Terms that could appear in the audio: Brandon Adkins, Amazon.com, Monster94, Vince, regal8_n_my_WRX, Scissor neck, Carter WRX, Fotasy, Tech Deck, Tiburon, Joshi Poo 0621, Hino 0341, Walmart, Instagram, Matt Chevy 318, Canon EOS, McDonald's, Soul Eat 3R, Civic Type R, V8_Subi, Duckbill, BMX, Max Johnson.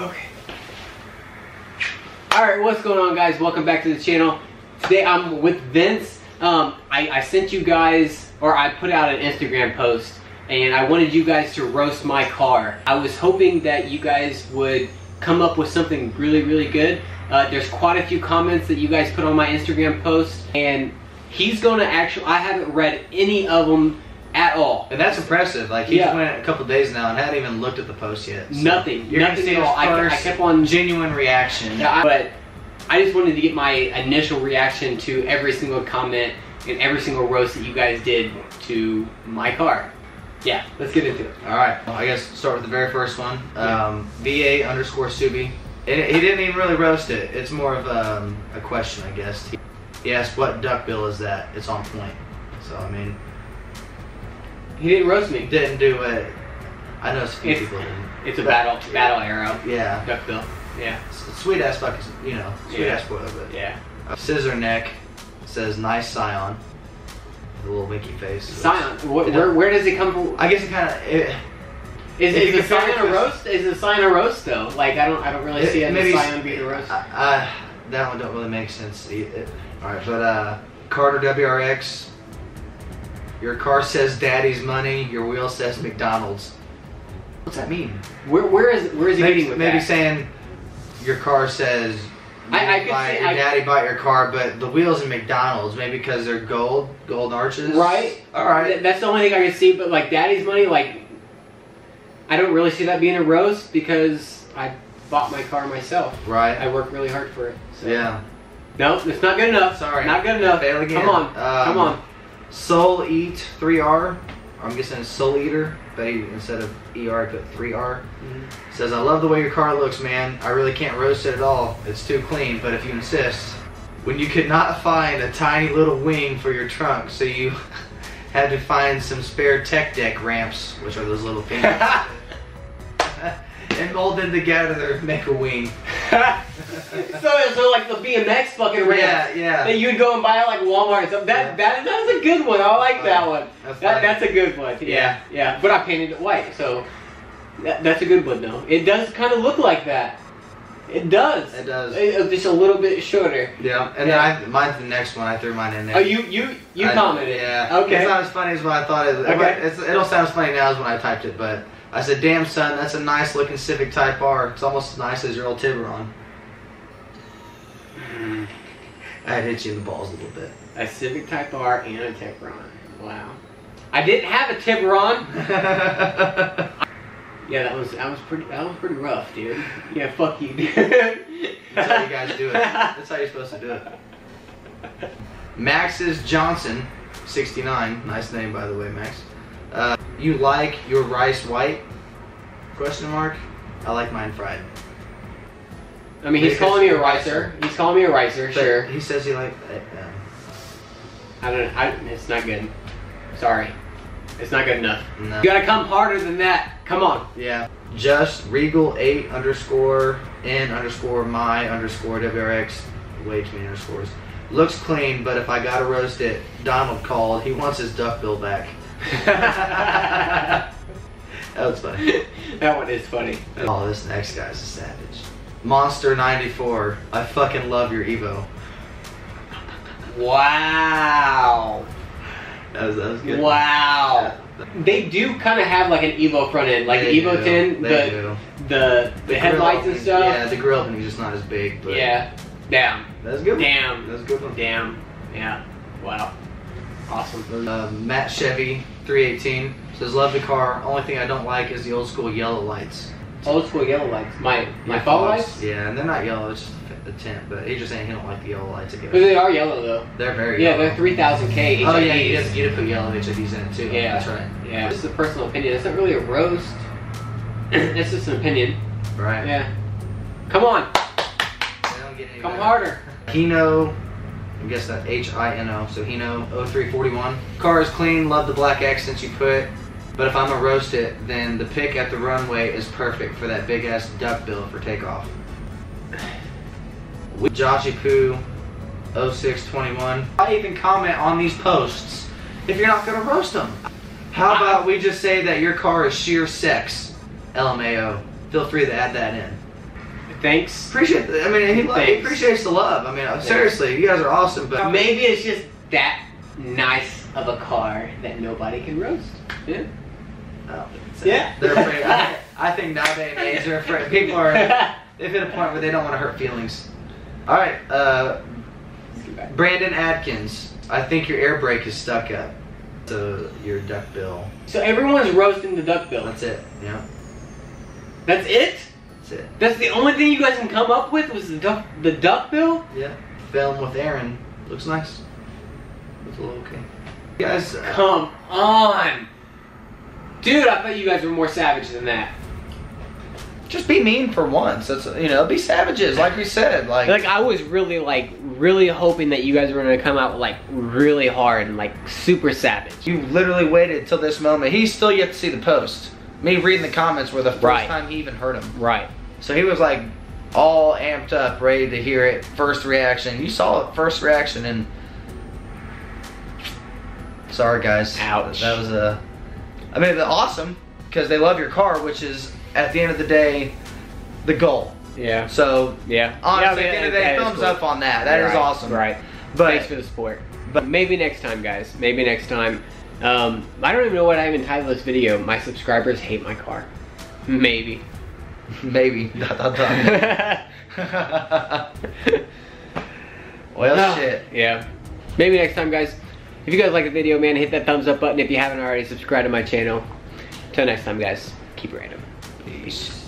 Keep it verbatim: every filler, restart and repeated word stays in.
Okay. Alright, what's going on, guys? Welcome back to the channel. Today I'm with Vince. Um, I, I sent you guys, or I put out an Instagram post, and I wanted you guys to roast my car. I was hoping that you guys would come up with something really, really good. Uh, there's quite a few comments that you guys put on my Instagram post, and he's going to actually, I haven't read any of them at all. And that's impressive. Like, he yeah. just went a couple days now and hadn't even looked at the post yet. So nothing. You're nothing at all. I, I kept on genuine reaction. Yeah, I, but I just wanted to get my initial reaction to every single comment and every single roast that you guys did to my car. Yeah, let's get into it. All right. Well, I guess start with the very first one. Um, yeah. V eight underscore Subi. It, he didn't even really roast it. It's more of um, a question, I guess. He, he asked, "What duckbill is that?" It's on point. So I mean, he didn't roast me. Didn't do it. I know a few people didn't. It's a battle, battle arrow. Yeah. Duckbill. Yeah. Sweet ass fucking, you know, sweet yeah. ass spoiler, but yeah. Uh, Scissor neck says nice scion. The little winky face. Scion. Wh you know, where where does it come from? I guess it kind of. Is, is the sign a roast? Is the sign a roast though? Like I don't, I don't really it, see it. Maybe sign being a roast. Uh, uh, that one don't really make sense. It, it, all right, but uh, Carter W R X. Your car says Daddy's money. Your wheel says McDonald's. What's that mean? Where, where is, where is he maybe, with maybe that? saying your car says you I, I could buy, say, your I, daddy bought your car, but the wheels are McDonald's. Maybe because they're gold, gold arches. Right. All right. That's the only thing I can see. But like Daddy's money, like. I don't really see that being a roast because I bought my car myself. Right. I worked really hard for it. So. Yeah. No, it's not good enough. Sorry. Not good enough. Fail again. Come on. Um, Come on. Soul Eat three R. I'm guessing it's Soul Eater, but he, instead of E R, I put three R. Mm-hmm. Says, I love the way your car looks, man. I really can't roast it at all. It's too clean, but if you insist. When you could not find a tiny little wing for your trunk, so you had to find some spare Tech Deck ramps, which are those little things. And mold them together, make a wing. so, so like the B M X fucking ramps. Yeah, yeah. That you'd go and buy at like Walmart. So that, yeah. that, that is a good one. I like that one. That's, that, that's a good one. Yeah, yeah, yeah. But I painted it white, so that, that's a good one though. It does kind of look like that. It does. It does. It's just a little bit shorter. Yeah, and yeah. then I, mine's the next one. I threw mine in there. Oh, you you you I, commented. Yeah. Okay. It's not as funny as what I thought it was. Okay. It's, it'll sound as funny now as when I typed it, but. I said, damn son, that's a nice looking Civic Type R. It's almost as nice as your old Tiburon. Mm. That hit you in the balls a little bit. A Civic Type R and a Tiburon. Wow. I didn't have a Tiburon. yeah, that was that was pretty that was pretty rough, dude. Yeah, fuck you, dude. That's how you guys do it. That's how you're supposed to do it. Max Johnson, sixty-nine. Nice name, by the way, Max. Uh, you like your rice white? Question mark. I like mine fried. I mean, he's calling me a ricer. He's calling me a ricer. Sure. He says he like. Uh, I don't. I, it's not good. Sorry, it's not good enough. No. You gotta come harder than that. Come on. Yeah. Just regal eight underscore n underscore my underscore W R X. Way too many underscores. Looks clean, but if I gotta roast it, Donald called. He wants his duckbill back. That was funny. That one is funny. Oh, this next guy's a savage. Monster ninety-four, I fucking love your Evo. Wow. That was, that was good. Wow. Yeah. They do kind of have like an Evo front end, like they the Evo do. ten, they the, do. the the the headlights and stuff. Yeah, the grill thing is just not as big. But yeah. Damn. That's good. One. Damn. That's good. One. Damn. Yeah. Wow. Awesome. Uh, Matt Chevy three eighteen says, love the car. Only thing I don't like is the old school yellow lights. Old school yellow lights? My my yeah, fall lights? lights? Yeah, and they're not yellow, it's just a tint, but he's just saying he don't like the yellow lights. But they are yellow, though. They're very yeah, yellow. Yeah, they're three thousand K. Oh, yeah, he doesn't get to put yellow H I Ds in it, too. Yeah. That's right. Yeah. This is a personal opinion. It's not really a roast. It's just an opinion. Right. Yeah. Come on. They don't get any Come better. harder. Hino. I guess that H I N O, so Hino oh three forty-one. Car is clean, love the black accents you put, but if I'm gonna roast it, then the pick at the runway is perfect for that big ass duckbill for takeoff. Joshi Poo oh six twenty-one. Why even comment on these posts if you're not gonna roast them? How about we just say that your car is sheer sex? L M A O. Feel free to add that in. thanks. Appreciate. The, I mean, he, lo he appreciates the love. I mean, yeah. seriously, you guys are awesome. But maybe it's just that nice of a car that nobody can roast. Yeah. I don't think so. Yeah. They're afraid. I, I think nowadays they're afraid. People are. They've hit a point where they don't want to hurt feelings. All right. Uh, Brandon Adkins, I think your air brake is stuck up. So your duck bill. So everyone's roasting the duck bill. That's it. Yeah. That's it. That's it. That's the only thing you guys can come up with was the duck, the duck bill. Yeah. Film with Aaron. Looks nice. Looks a little okay. You guys, uh, come on, dude. I thought you guys were more savage than that. Just be mean for once. That's, you know, be savages, like we said. Like, like I was really like really hoping that you guys were gonna come out like really hard and like super savage. You literally waited till this moment. He still yet to see the post. Me reading the comments were the first right. time he even heard him. Right. So he was like all amped up, ready to hear it. First reaction. You saw it. First reaction, and sorry guys. Ouch. That was a. I mean, awesome because they love your car, which is. At the end of the day, the goal. Yeah. So, yeah. honestly, yeah, at the end of the day, thumbs cool. up on that. That right. is awesome. Right. But, thanks for the support. But maybe next time, guys. Maybe next time. Um, I don't even know what I even titled this video. My subscribers hate my car. Maybe. Maybe. Dot, dot, dot. Well, oh, shit. Yeah. Maybe next time, guys. If you guys like the video, man, hit that thumbs up button. If you haven't already, subscribe to my channel. Till next time, guys. Keep it random. Peace.